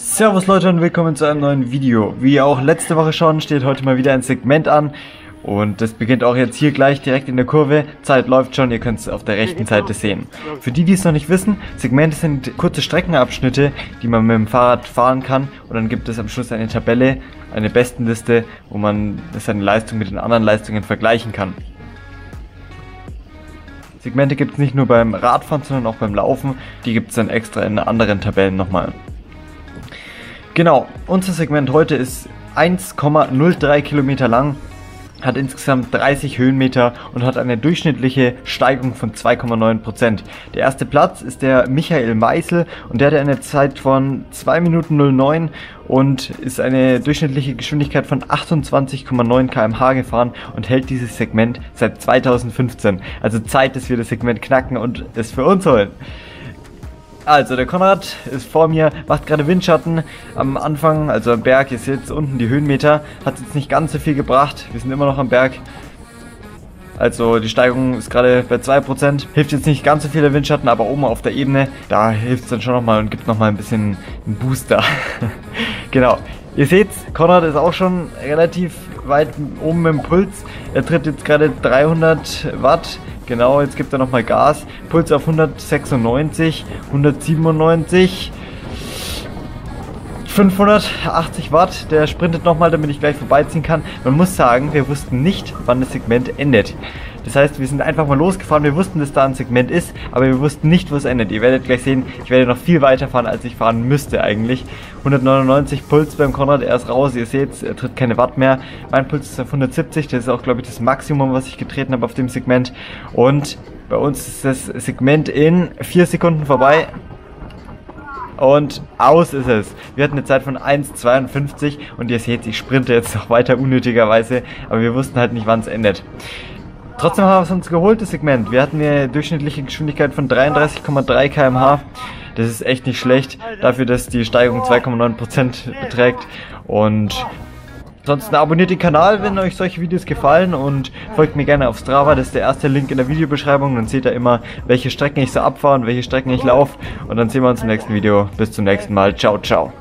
Servus Leute und willkommen zu einem neuen Video. Wie auch letzte Woche schon, steht heute mal wieder ein Segment an und das beginnt auch jetzt hier gleich direkt in der Kurve. Zeit läuft schon, ihr könnt es auf der rechten Seite sehen. Für die, die es noch nicht wissen, Segmente sind kurze Streckenabschnitte, die man mit dem Fahrrad fahren kann und dann gibt es am Schluss eine Tabelle, eine Bestenliste, wo man seine Leistung mit den anderen Leistungen vergleichen kann. Segmente gibt es nicht nur beim Radfahren, sondern auch beim Laufen, die gibt es dann extra in anderen Tabellen nochmal. Genau, unser Segment heute ist 1,03 Kilometer lang, hat insgesamt 30 Höhenmeter und hat eine durchschnittliche Steigung von 2,9%. Der erste Platz ist der Michael Meißel und der hatte eine Zeit von 2 Minuten 09 und ist eine durchschnittliche Geschwindigkeit von 28,9 km/h gefahren und hält dieses Segment seit 2015. Also Zeit, dass wir das Segment knacken und es für uns holen. Also der Konrad ist vor mir, macht gerade Windschatten am Anfang, also am Berg, ihr seht unten die Höhenmeter, hat jetzt nicht ganz so viel gebracht, wir sind immer noch am Berg. Also die Steigung ist gerade bei 2%, hilft jetzt nicht ganz so viel der Windschatten, aber oben auf der Ebene, da hilft es dann schon nochmal und gibt nochmal ein bisschen einen Booster. Genau, ihr seht, Konrad ist auch schon relativ weit oben im Puls, er tritt jetzt gerade 300 Watt. Genau, jetzt gibt er nochmal Gas. Puls auf 196, 197, 580 Watt. Der sprintet nochmal, damit ich gleich vorbeiziehen kann. Man muss sagen, wir wussten nicht, wann das Segment endet. Das heißt, wir sind einfach mal losgefahren. Wir wussten, dass da ein Segment ist, aber wir wussten nicht, wo es endet. Ihr werdet gleich sehen, ich werde noch viel weiter fahren, als ich fahren müsste eigentlich. 199 Puls beim Konrad, er ist raus. Ihr seht, er tritt keine Watt mehr. Mein Puls ist auf 170. Das ist auch, glaube ich, das Maximum, was ich getreten habe auf dem Segment. Und bei uns ist das Segment in 4 Sekunden vorbei. Und aus ist es. Wir hatten eine Zeit von 1,52 und ihr seht, ich sprinte jetzt noch weiter unnötigerweise. Aber wir wussten halt nicht, wann es endet. Trotzdem haben wir es uns geholt, das Segment. Wir hatten eine durchschnittliche Geschwindigkeit von 33,3 km/h. Das ist echt nicht schlecht, dafür, dass die Steigung 2,9% beträgt. Und ansonsten abonniert den Kanal, wenn euch solche Videos gefallen und folgt mir gerne auf Strava. Das ist der erste Link in der Videobeschreibung. Dann seht ihr immer, welche Strecken ich so abfahre und welche Strecken ich laufe. Und dann sehen wir uns im nächsten Video. Bis zum nächsten Mal. Ciao, ciao.